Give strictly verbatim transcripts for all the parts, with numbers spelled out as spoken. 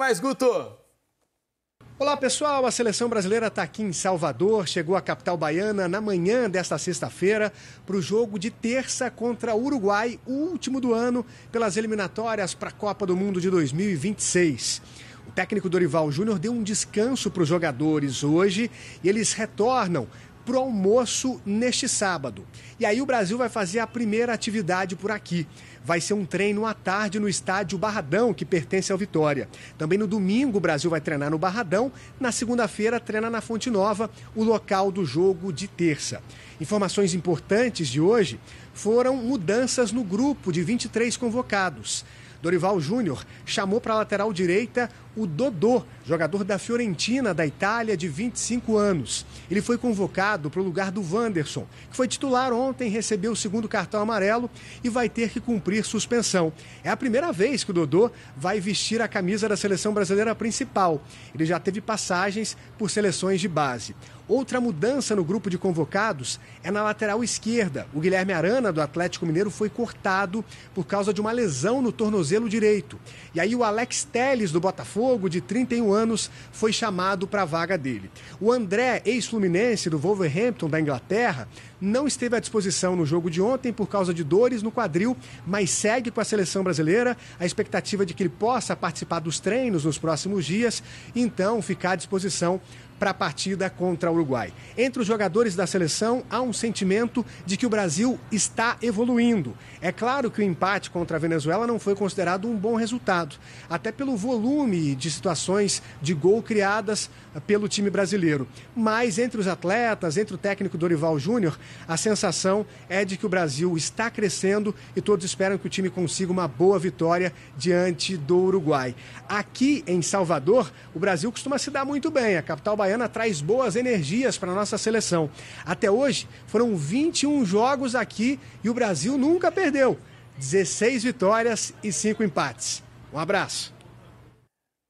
Paz, Guto! Olá, pessoal. A seleção brasileira está aqui em Salvador. Chegou à capital baiana na manhã desta sexta-feira para o jogo de terça contra o Uruguai, o último do ano, pelas eliminatórias para a Copa do Mundo de dois mil e vinte e seis. O técnico Dorival Júnior deu um descanso para os jogadores hoje e eles retornam para o almoço neste sábado. E aí o Brasil vai fazer a primeira atividade por aqui. Vai ser um treino à tarde no estádio Barradão, que pertence ao Vitória. Também no domingo o Brasil vai treinar no Barradão. Na segunda-feira treina na Fonte Nova, o local do jogo de terça. Informações importantes de hoje foram mudanças no grupo de vinte e três convocados. Dorival Júnior chamou para a lateral direita o Dodô, jogador da Fiorentina, da Itália, de vinte e cinco anos. Ele foi convocado para o lugar do Wanderson, que foi titular ontem, recebeu o segundo cartão amarelo e vai ter que cumprir suspensão. É a primeira vez que o Dodô vai vestir a camisa da seleção brasileira principal. Ele já teve passagens por seleções de base. Outra mudança no grupo de convocados é na lateral esquerda. O Guilherme Arana, do Atlético Mineiro, foi cortado por causa de uma lesão no tornozelo direito. E aí o Alex Telles, do Botafogo, de trinta e um anos, foi chamado para a vaga dele. O André, ex-fluminense, do Wolverhampton, da Inglaterra, não esteve à disposição no jogo de ontem por causa de dores no quadril, mas segue com a seleção brasileira. A expectativa de que ele possa participar dos treinos nos próximos dias, então ficar à disposição para a partida contra o Uruguai. Entre os jogadores da seleção, há um sentimento de que o Brasil está evoluindo. É claro que o empate contra a Venezuela não foi considerado um bom resultado, até pelo volume de situações de gol criadas pelo time brasileiro. Mas entre os atletas, entre o técnico Dorival Júnior, a sensação é de que o Brasil está crescendo e todos esperam que o time consiga uma boa vitória diante do Uruguai. Aqui em Salvador, o Brasil costuma se dar muito bem. A capital baiana traz boas energias para a nossa seleção. Até hoje, foram vinte e um jogos aqui e o Brasil nunca perdeu. dezesseis vitórias e cinco empates. Um abraço.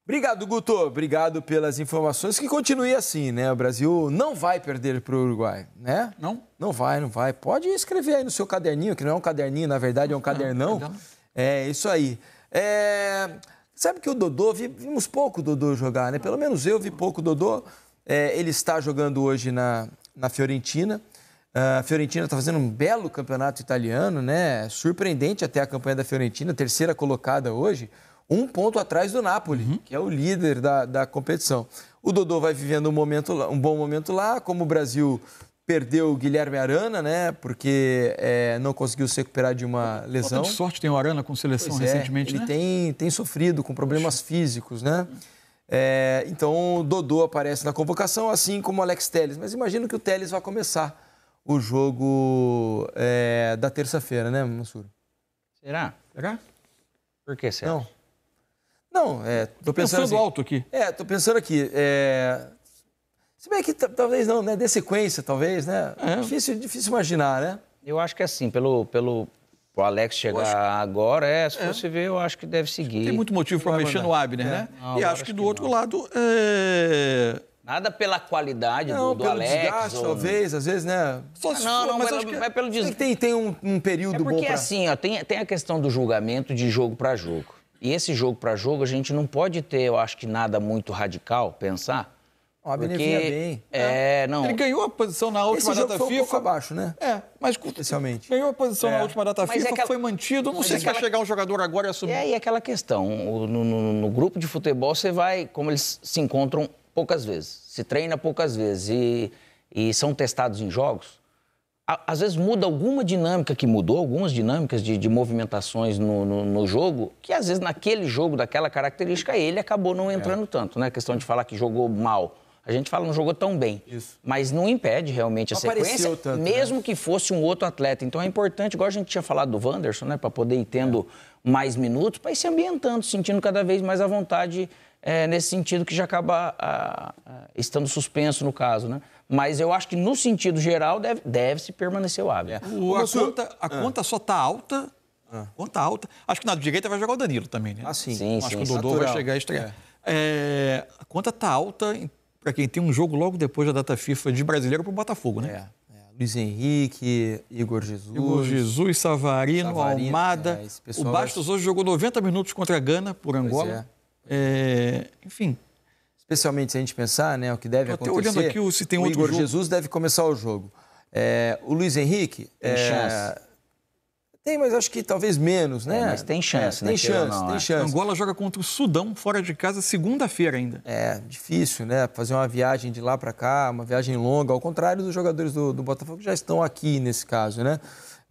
Obrigado, Guto. Obrigado pelas informações. Que continue assim, né? O Brasil não vai perder para o Uruguai, né? Não? Não vai, não vai. Pode escrever aí no seu caderninho, que não é um caderninho, na verdade é um cadernão. É isso aí. É... Sabe que o Dodô, vimos pouco o Dodô jogar, né? Pelo menos eu vi pouco o Dodô. É, ele está jogando hoje na, na Fiorentina. A Fiorentina está fazendo um belo campeonato italiano, né? Surpreendente até a campanha da Fiorentina, terceira colocada hoje. Um ponto atrás do Napoli, uhum. que é o líder da, da competição. O Dodô vai vivendo um, momento, um bom momento lá. Como o Brasil perdeu o Guilherme Arana, né? Porque é, não conseguiu se recuperar de uma lesão. Falta de sorte tem o Arana com seleção pois recentemente, é, ele né? tem, tem sofrido com problemas Poxa. físicos, né? É, então, o Dodô aparece na convocação, assim como o Alex Telles. Mas imagino que o Telles vai começar o jogo é, da terça-feira, né, Mansur? Será? Será? Por que será? Não. Não, é, tô pensando, pensando assim, alto aqui. É, tô pensando aqui, é... Se bem que talvez não, né? Dê sequência, talvez, né? É. Difícil, difícil imaginar, né? Eu acho que assim, pelo, pelo Alex chegar acho... agora, é, se é. você ver, eu acho que deve seguir. Tem muito motivo para mexer no Abner, é. né? Não, e acho que do que outro não. lado... É... Nada pela qualidade não, do, do Alex. Não, pelo desgaste, ou... talvez, às vezes, né? Só se não, for, não, mas pelo, que... é pelo desgaste. Tem, tem um, um período é porque, bom porque, pra... assim, ó, tem, tem a questão do julgamento de jogo para jogo. E esse jogo para jogo, a gente não pode ter, eu acho que nada muito radical, pensar... O Abner vinha bem. É, não. Ele ganhou a posição na última data FIFA. Esse jogo foi um pouco abaixo, né? É, mas especialmente. Ganhou a posição é. na última data mas FIFA, é aquela... foi mantido. Não mas sei se é vai aquela... chegar um jogador agora e assumir. É, e aquela questão, no, no, no grupo de futebol você vai, como eles se encontram poucas vezes, se treina poucas vezes e, e são testados em jogos, às vezes muda alguma dinâmica que mudou, algumas dinâmicas de, de movimentações no, no, no jogo, que às vezes naquele jogo, daquela característica, ele acabou não entrando é. tanto, né? A questão de falar que jogou mal. A gente fala, não jogou tão bem, Isso. mas não impede realmente não a sequência, tanto, mesmo né? que fosse um outro atleta. Então é importante, igual a gente tinha falado do Wanderson, né, para poder ir tendo é. mais minutos, para ir se ambientando, sentindo cada vez mais à vontade é, nesse sentido que já acaba a, a, estando suspenso no caso, né? Mas eu acho que no sentido geral deve, deve se permanecer o hábito. É. O, a conta, a conta ah. só está alta, ah. conta alta. Acho que na direita vai jogar o Danilo também, né? Ah, sim. sim acho sim, que o Dodô natural. vai chegar a estrear. É. É, a conta está alta... Para quem tem um jogo logo depois da data FIFA de brasileiro para o Botafogo, né? É, é. Luiz Henrique, Igor Jesus. Igor Jesus, Savarino, Savarino Almada. É, o Bastos vai... hoje jogou noventa minutos contra a Gana, por Angola. É. É, enfim. Especialmente se a gente pensar, né, o que deve acontecer. Olhando aqui se tem outro jogo. O Igor Jesus deve começar o jogo. É, o Luiz Henrique... Tem é, chance. Tem, mas acho que talvez menos, né? É, mas tem chance, é, né? Tem chance, não, tem é. chance. A Angola joga contra o Sudão, fora de casa, segunda-feira ainda. É, difícil, né? Fazer uma viagem de lá para cá, uma viagem longa. Ao contrário dos jogadores do, do Botafogo, já estão aqui nesse caso, né?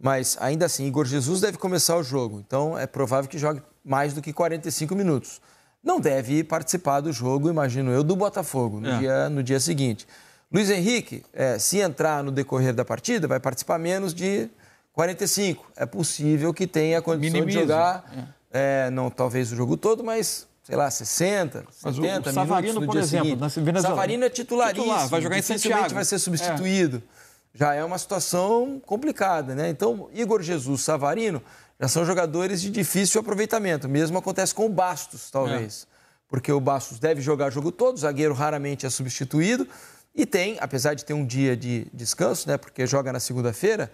Mas, ainda assim, Igor Jesus deve começar o jogo. Então, é provável que jogue mais do que quarenta e cinco minutos. Não deve participar do jogo, imagino eu, do Botafogo no, é. dia, no dia seguinte. Luiz Henrique, é, se entrar no decorrer da partida, vai participar menos de... quarenta e cinco. É possível que tenha condição Minimizo. de jogar, é. É, não talvez o jogo todo, mas, sei lá, sessenta, setenta minutos. Savarino, por exemplo, na Venezuela. Savarino é titularíssimo. Titular, vai jogar em Santiago. Vai ser substituído. É. Já é uma situação complicada, né? Então, Igor Jesus, Savarino, já são jogadores de difícil aproveitamento. Mesmo acontece com o Bastos, talvez. É. Porque o Bastos deve jogar o jogo todo, o zagueiro raramente é substituído. E tem, apesar de ter um dia de descanso, né? Porque joga na segunda-feira,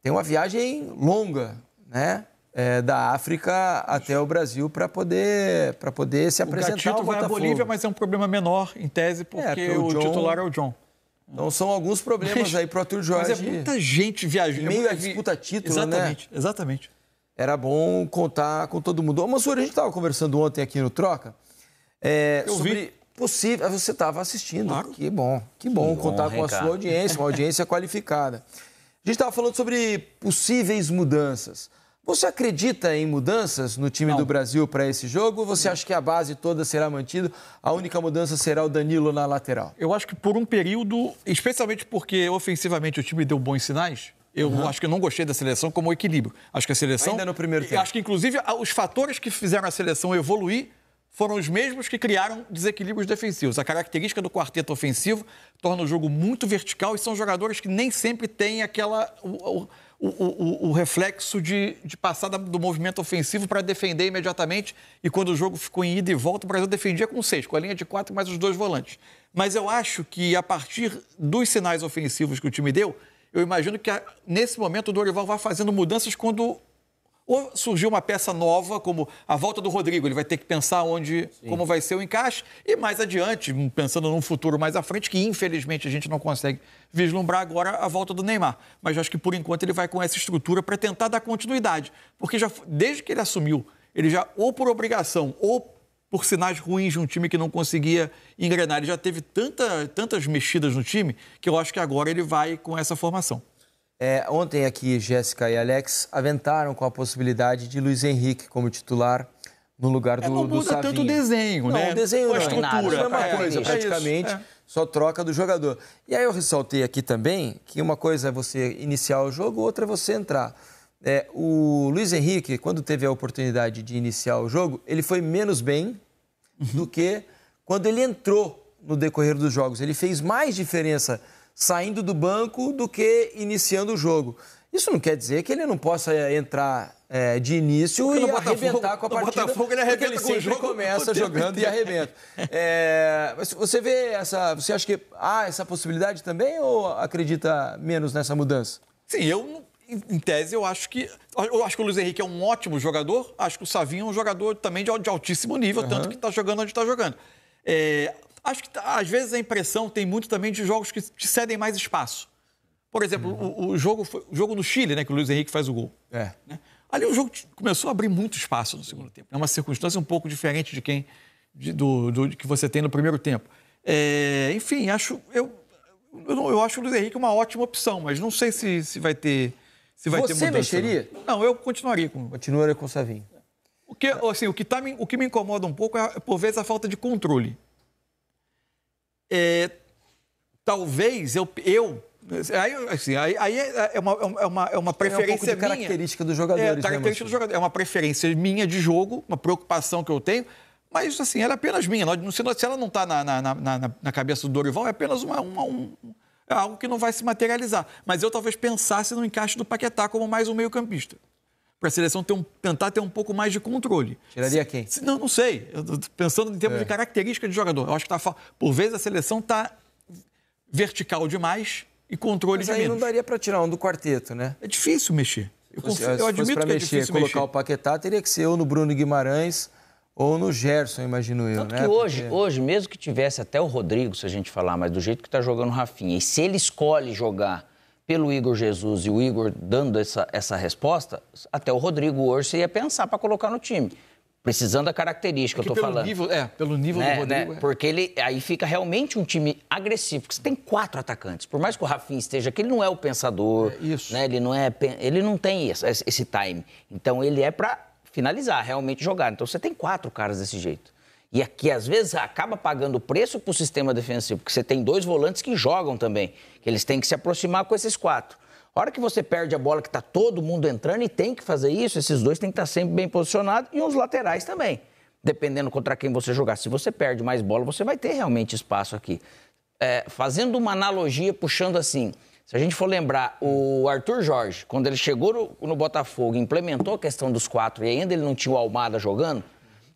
tem uma viagem longa, né? É, da África até o Brasil para poder, para poder se apresentar. O Gatito vai à Bolívia, mas é um problema menor, em tese, porque, é, porque o, o John... titular é o John. Então são alguns problemas mas, aí para o Arthur Jorge. Mas é muita gente viajando. Meio a disputa título, exatamente, né? Exatamente. Era bom contar com todo mundo. Ô, Mansur, a gente estava conversando ontem aqui no Troca é, Eu sobre... Vi. Possível, você estava assistindo. Claro. Que bom, que bom que contar bom, com a sua audiência, uma audiência qualificada. A gente estava falando sobre possíveis mudanças. Você acredita em mudanças no time Não. do Brasil para esse jogo? Ou você Não. acha que a base toda será mantida? A única mudança será o Danilo na lateral? Eu acho que por um período, especialmente porque ofensivamente o time deu bons sinais... Eu uhum. acho que eu não gostei da seleção como equilíbrio. Acho que a seleção... Ainda no primeiro tempo. Acho que, inclusive, os fatores que fizeram a seleção evoluir foram os mesmos que criaram desequilíbrios defensivos. A característica do quarteto ofensivo torna o jogo muito vertical e são jogadores que nem sempre têm aquela, o, o, o, o reflexo de, de passar do movimento ofensivo para defender imediatamente. E quando o jogo ficou em ida e volta, o Brasil defendia com seis, com a linha de quatro mais os dois volantes. Mas eu acho que, a partir dos sinais ofensivos que o time deu, eu imagino que, nesse momento, o Dorival vai fazendo mudanças quando... Ou surgiu uma peça nova, como a volta do Rodrygo, ele vai ter que pensar onde, Sim. como vai ser o encaixe, e mais adiante, pensando num futuro mais à frente, que infelizmente a gente não consegue vislumbrar agora a volta do Neymar. Mas acho que por enquanto ele vai com essa estrutura para tentar dar continuidade, porque já, desde que ele assumiu, ele já ou por obrigação ou por sinais ruins de um time que não conseguia engrenar, ele já teve tanta, tantas mexidas no time que eu acho que agora ele vai com essa formação. É, ontem aqui, Jéssica e Alex aventaram com a possibilidade de Luiz Henrique como titular no lugar do, é, não do Savinho. Não muda tanto o desenho, não, né? O desenho não, a estrutura. É uma coisa, é, praticamente, é. só troca do jogador. E aí eu ressaltei aqui também que uma coisa é você iniciar o jogo, outra é você entrar. É, o Luiz Henrique, quando teve a oportunidade de iniciar o jogo, ele foi menos bem do que quando ele entrou no decorrer dos jogos. Ele fez mais diferença saindo do banco do que iniciando o jogo. Isso não quer dizer que ele não possa entrar é, de início porque e arrebentar Botafogo, com a partida. Botafogo, ele arrebenta porque ele sempre com o jogo, começa jogando e arrebenta. É, mas você vê essa... Você acha que há essa possibilidade também ou acredita menos nessa mudança? Sim, eu, em tese, eu acho que... Eu acho que o Luiz Henrique é um ótimo jogador. Acho que o Savinho é um jogador também de altíssimo nível, uhum. tanto que está jogando onde está jogando. É... Acho que, às vezes, a impressão tem muito também de jogos que te cedem mais espaço. Por exemplo, uhum. o, o, jogo, o jogo no Chile, né, que o Luiz Henrique faz o gol. É. Né? Ali o jogo começou a abrir muito espaço no segundo tempo. É uma circunstância um pouco diferente de quem de, do, do, que você tem no primeiro tempo. É, enfim, acho, eu, eu, eu acho o Luiz Henrique uma ótima opção, mas não sei se, se vai ter, se vai ter mudança. Você mexeria? Não. não, eu continuaria com... Continuaria com o Savinho. O que, assim, o, que tá, o que me incomoda um pouco é, por vezes, a falta de controle. É, talvez eu... eu aí assim, aí, aí é, uma, é, uma, é uma preferência é um pouco de característica minha. Dos jogadores, é, característica né, do jogador. É uma preferência minha de jogo, uma preocupação que eu tenho, mas assim, ela é apenas minha. Se ela não está na, na, na, na cabeça do Dorival, é apenas uma, uma, um, algo que não vai se materializar. Mas eu talvez pensasse no encaixe do Paquetá como mais um meio-campista. Para a seleção ter um, tentar ter um pouco mais de controle. Tiraria quem? Se, não, não sei. Eu tô pensando em termos é. de característica de jogador. Eu acho que, tá, por vezes, a seleção está vertical demais e controle Mas de aí menos. Não daria para tirar um do quarteto, né? É difícil mexer. Eu, fosse, eu admito que mexer, é difícil colocar mexer. Colocar o Paquetá, teria que ser ou no Bruno Guimarães ou no Gerson, imagino eu, tanto né? Que hoje, Porque... hoje, mesmo que tivesse até o Rodrygo, se a gente falar, mas do jeito que tá jogando o Rafinha, e se ele escolhe jogar pelo Igor Jesus e o Igor dando essa, essa resposta, até o Rodrygo hoje você ia pensar para colocar no time. Precisando da característica, é que eu tô pelo falando. Nível, é, pelo nível né, do Rodrygo. Né? É. Porque ele, aí fica realmente um time agressivo, porque você tem quatro atacantes. Por mais que o Rafinha esteja aqui, ele não é o pensador, é isso. Né? Ele, não é, ele não tem esse, esse time. Então, ele é para finalizar, realmente jogar. Então, você tem quatro caras desse jeito. E aqui, às vezes, acaba pagando o preço pro sistema defensivo, porque você tem dois volantes que jogam também, que eles têm que se aproximar com esses quatro. A hora que você perde a bola, que está todo mundo entrando e tem que fazer isso, esses dois têm que estar sempre bem posicionados e os laterais também, dependendo contra quem você jogar. Se você perde mais bola, você vai ter realmente espaço aqui. É, fazendo uma analogia, puxando assim, se a gente for lembrar, o Arthur Jorge, quando ele chegou no, no Botafogo, implementou a questão dos quatro e ainda ele não tinha o Almada jogando,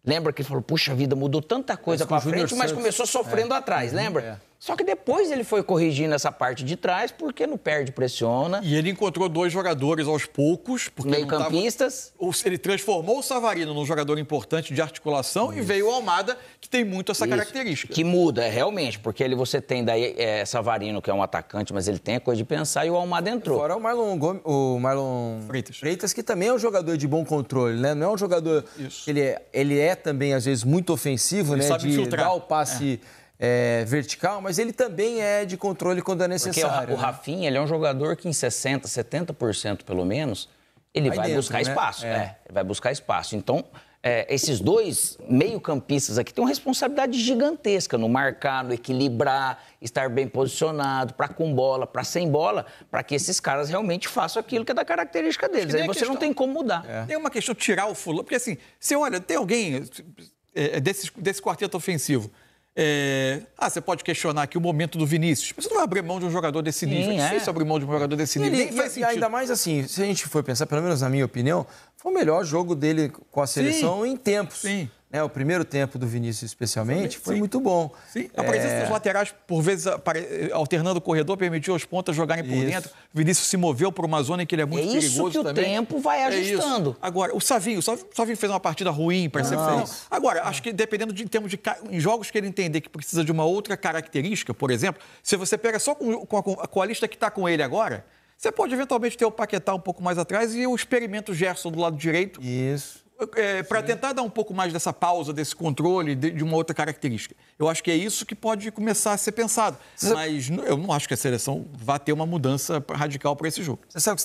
lembra que ele falou, puxa vida, mudou tanta coisa para frente, mas começou sofrendo é. atrás, lembra? É. Só que depois ele foi corrigindo essa parte de trás, porque não perde, pressiona. E ele encontrou dois jogadores aos poucos. Meio-campistas. Tava... Ele transformou o Savarino num jogador importante de articulação. Isso. E veio o Almada, que tem muito essa Isso. característica. Que muda, realmente, porque ele você tem daí é, Savarino, que é um atacante, mas ele tem a coisa de pensar e o Almada entrou. Fora o Marlon, Gomes, o Marlon Freitas. Freitas, que também é um jogador de bom controle, né? Não é um jogador... Isso. Ele é, ele é também, às vezes, muito ofensivo, ele né? Sabe de infiltrar. Dar o passe... É. É, vertical, mas ele também é de controle quando é necessário. Porque o, né? o Rafinha, ele é um jogador que em sessenta por cento, setenta por cento pelo menos, ele vai, vai dentro, buscar né? espaço. É. É, ele vai buscar espaço. Então, é, esses dois meio-campistas aqui têm uma responsabilidade gigantesca no marcar, no equilibrar, estar bem posicionado, para com bola, para sem bola, para que esses caras realmente façam aquilo que é da característica deles. Aí você questão... não tem como mudar. É. Tem uma questão de tirar o fulano, porque assim, você olha, tem alguém é, desse, desse quarteto ofensivo. É... Ah, você pode questionar aqui o momento do Vinícius. Você não vai abrir mão de um jogador desse nível. Sim, é difícil é. abrir mão de um jogador desse nível. Ele, faz e ainda mais assim, se a gente for pensar, pelo menos na minha opinião, foi o melhor jogo dele com a seleção sim, em tempos. Sim. Né? O primeiro tempo do Vinícius, especialmente, foi sim. muito bom. Sim. É... A presença dos laterais, por vezes, alternando o corredor, permitiu aos pontas jogarem por isso. dentro. O Vinícius se moveu para uma zona em que ele é muito é perigoso também. É isso que o também. tempo vai ajustando. É Agora, o Savinho, o Savinho fez uma partida ruim para ser feito. Agora, acho que dependendo de em termos de em jogos que ele entender que precisa de uma outra característica, por exemplo, se você pega só com, com, a, com a lista que está com ele agora, você pode eventualmente ter o Paquetá um pouco mais atrás e o experimento Gerson do lado direito. Isso. É, para tentar dar um pouco mais dessa pausa, desse controle, de, de uma outra característica. Eu acho que é isso que pode começar a ser pensado. Você Mas sabe... eu não acho que a seleção vá ter uma mudança radical para esse jogo. Você sabe que você tá...